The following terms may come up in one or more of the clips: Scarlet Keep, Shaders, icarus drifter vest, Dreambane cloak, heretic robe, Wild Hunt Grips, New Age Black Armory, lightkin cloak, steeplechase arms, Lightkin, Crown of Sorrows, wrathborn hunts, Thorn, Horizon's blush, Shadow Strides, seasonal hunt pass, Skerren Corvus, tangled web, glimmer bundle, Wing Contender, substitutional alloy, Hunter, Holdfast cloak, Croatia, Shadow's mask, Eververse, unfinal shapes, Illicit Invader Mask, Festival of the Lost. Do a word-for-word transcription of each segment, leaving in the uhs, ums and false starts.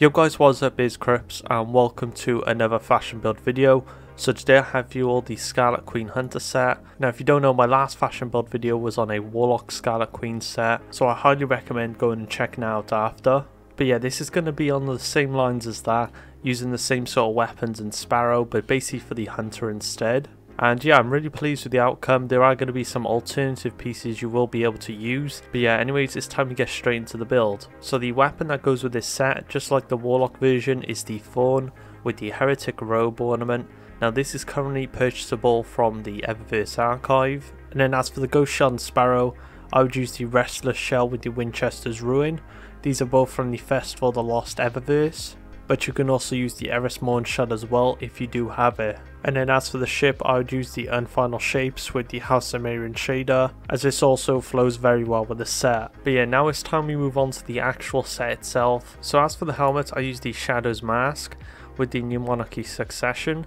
Yo guys, what's up, it's Krypz and welcome to another fashion build video. So today I have you all the Scarlet Queen Hunter set. Now if you don't know, my last fashion build video was on a Warlock Scarlet Queen set, so I highly recommend going and checking out after. But yeah, this is going to be on the same lines as that, using the same sort of weapons and sparrow, but basically for the Hunter instead. And yeah, I'm really pleased with the outcome. There are going to be some alternative pieces you will be able to use. But yeah, anyways, it's time to get straight into the build. So the weapon that goes with this set, just like the Warlock version, is the Thorn with the heretic robe ornament. Now this is currently purchasable from the Eververse archive. And then as for the Ghost Shell and Sparrow, I would use the Restless Shell with the Winchester's Ruin. These are both from the Festival of the Lost Eververse. But you can also use the Eris Morn shell as well if you do have it. And then as for the ship, I would use the Unfinal Shapes with the House of Meyrin shader, as this also flows very well with the set. But yeah, now it's time we move on to the actual set itself. So as for the helmet, I use the Shadow's Mask with the New Monarchy Succession.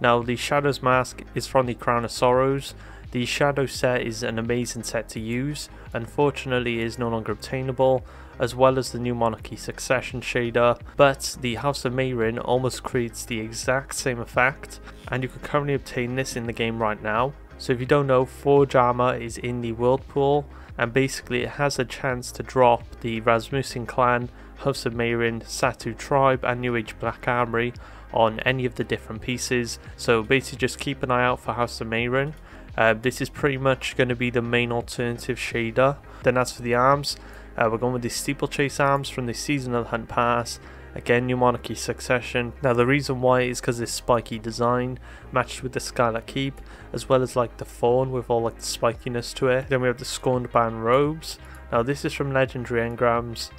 Now the Shadow's Mask is from the Crown of Sorrows. The Shadow set is an amazing set to use. Unfortunately, it is no longer obtainable, as well as the New Monarchy Succession shader, but the House of Meyrin almost creates the exact same effect, and you can currently obtain this in the game right now. So if you don't know, Forge Armor is in the world pool, and basically it has a chance to drop the Rasmussen Clan, House of Meyrin, Satu Tribe and New Age Black Armory on any of the different pieces. So basically just keep an eye out for House of Meyrin. Uh, this is pretty much going to be the main alternative shader. Then as for the arms, Uh, we're going with the Steeplechase arms from the Seasonal Hunt Pass, again New Monarchy Succession. Now the reason why is because this spiky design matched with the Scarlet Keep, as well as like the Thorn with all like the spikiness to it. Then we have the Scorned Band robes. Now this is from Legendary Engrams.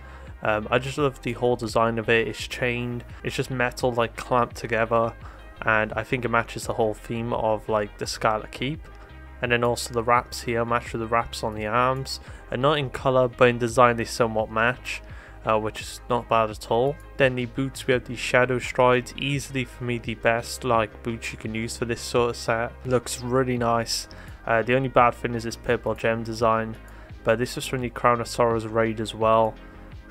Um, I just love the whole design of it. It's chained, it's just metal like clamped together, and I think it matches the whole theme of like the Scarlet Keep. And then also the wraps here match with the wraps on the arms, and not in colour but in design they somewhat match, uh, which is not bad at all. Then the boots, we have the Shadow Strides, easily for me the best like boots you can use for this sort of set. Looks really nice. Uh, the only bad thing is this purple gem design, but this was from the Crown of Sorrows raid as well,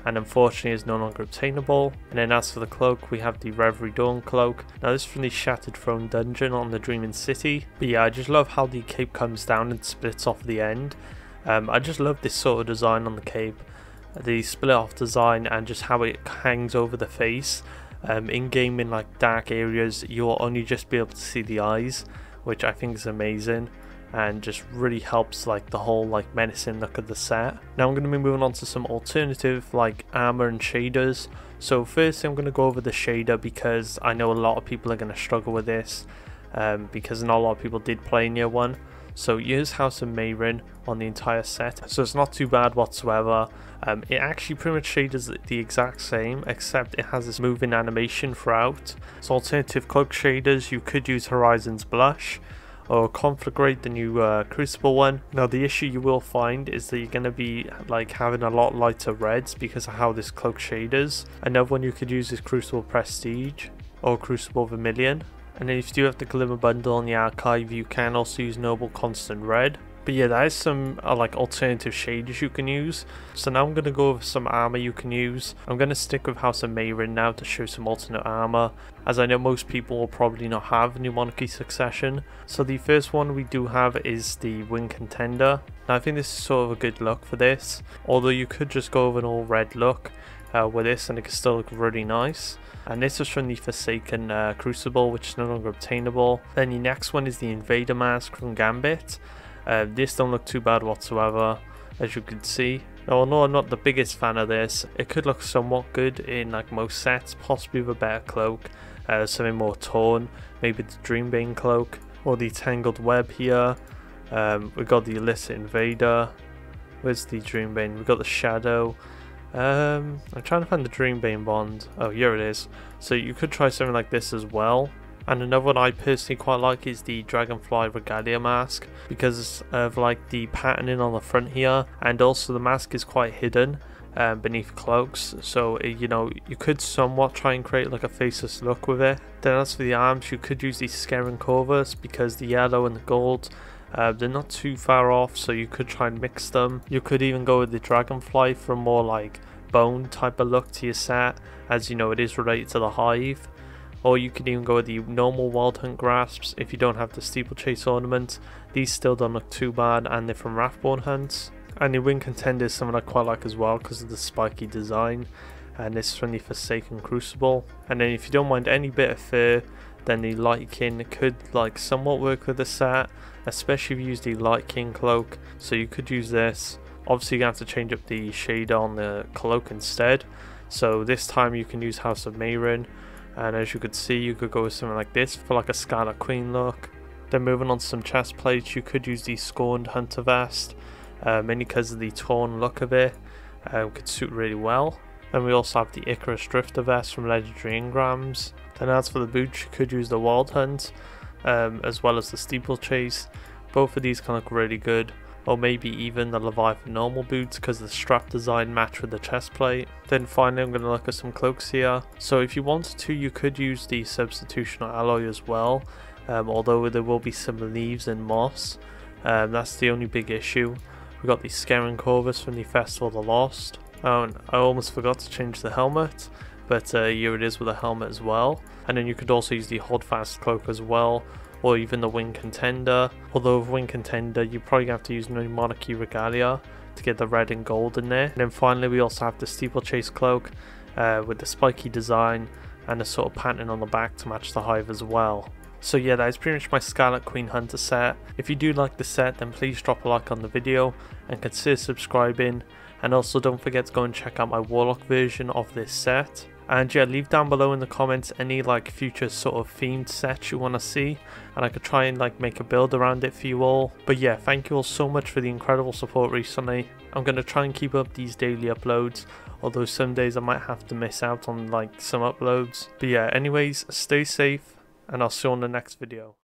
and unfortunately is no longer obtainable. And then as for the cloak, we have the Reverie Dawn cloak. Now this is from the Shattered Throne dungeon on the Dreaming City. But yeah, I just love how the cape comes down and splits off the end. Um, I just love this sort of design on the cape, the split off design, and just how it hangs over the face. Um, in game, in like dark areas, you'll only just be able to see the eyes, which I think is amazing, and just really helps like the whole like menacing look of the set. Now I'm going to be moving on to some alternative like armor and shaders. So first I'm going to go over the shader, because I know a lot of people are going to struggle with this, um, because not a lot of people did play in year one. So here's House of Meyrin on the entire set, so it's not too bad whatsoever. Um, it actually pretty much shaders the exact same, except it has this moving animation throughout. So alternative cloak shaders, you could use Horizon's Blush or Conflagrate, the new uh, Crucible one. Now the issue you will find is that you're going to be like having a lot lighter reds because of how this cloak shaders. Another one you could use is Crucible Prestige or Crucible Vermilion. And then if you do have the Glimmer Bundle on the archive, you can also use Noble Constant Red. But yeah, that is some uh, like alternative shaders you can use. So now I'm going to go over some armor you can use. I'm going to stick with House of Meyrin now to show some alternate armor, as I know most people will probably not have New Monarchy Succession. So the first one we do have is the Wing Contender. Now I think this is sort of a good look for this, although you could just go with an all red look uh, with this and it can still look really nice. And this is from the Forsaken uh, Crucible, which is no longer obtainable. Then the next one is the Invader Mask from Gambit. Uh, this don't look too bad whatsoever, as you can see. Now, although I'm not the biggest fan of this, it could look somewhat good in like most sets, possibly with a better cloak, uh, something more torn, maybe the Dreambane cloak or the Tangled Web here. Um, we got the Illicit Invader. Where's the Dreambane? We got the Shadow. Um, I'm trying to find the Dreambane bond. Oh, here it is. So you could try something like this as well. And another one I personally quite like is the Dragonfly Regalia mask, because of like the patterning on the front here, and also the mask is quite hidden um, beneath cloaks, so it, you know, you could somewhat try and create like a faceless look with it. Then as for the arms, you could use the Skerren Corvus, because the yellow and the gold, uh, they're not too far off, so you could try and mix them. You could even go with the Dragonfly for more like bone type of look to your set, as you know it is related to the hive. Or you can even go with the normal Wild Hunt grasps if you don't have the steeplechase ornament. These still don't look too bad, and they're from Wrathborn hunts. And the Wing Contender is something I quite like as well because of the spiky design, and this is from the Forsaken Crucible. And then if you don't mind any bit of fur, then the Lightkin could like somewhat work with the set, especially if you use the Lightkin cloak. So you could use this. Obviously you have to change up the shade on the cloak instead, so this time you can use House of Meyrin, and as you could see you could go with something like this for like a Scarlet Queen look. Then moving on to some chest plates, you could use the Scorned Hunter vest, uh, mainly because of the torn look of it, um, could suit really well. And we also have the Icarus Drifter vest from Legendary Ingrams. Then as for the boots, you could use the Wild Hunt um, as well as the Steeplechase. Both of these can look really good, or maybe even the Leviathan normal boots because the strap design match with the chest plate. Then finally I'm going to look at some cloaks here. So if you wanted to, you could use the substitutional alloy as well, um, although there will be some leaves and moss. Um, that's the only big issue. We've got the Skerren Corvus from the Festival of the Lost. Oh, and I almost forgot to change the helmet, but uh, here it is with a helmet as well. And then you could also use the Holdfast cloak as well, or even the Wing Contender. Although with Wing Contender, you probably have to use New Monarchy Regalia to get the red and gold in there. And then finally, we also have the Steeplechase cloak uh, with the spiky design and the sort of pattern on the back to match the hive as well. So yeah, that is pretty much my Scarlet Queen Hunter set. If you do like the set, then please drop a like on the video and consider subscribing. And also don't forget to go and check out my Warlock version of this set. And yeah, leave down below in the comments any like future sort of themed sets you want to see, and I could try and like make a build around it for you all. But yeah, thank you all so much for the incredible support recently. I'm going to try and keep up these daily uploads, although some days I might have to miss out on like some uploads. But yeah, anyways, stay safe, and I'll see you on the next video.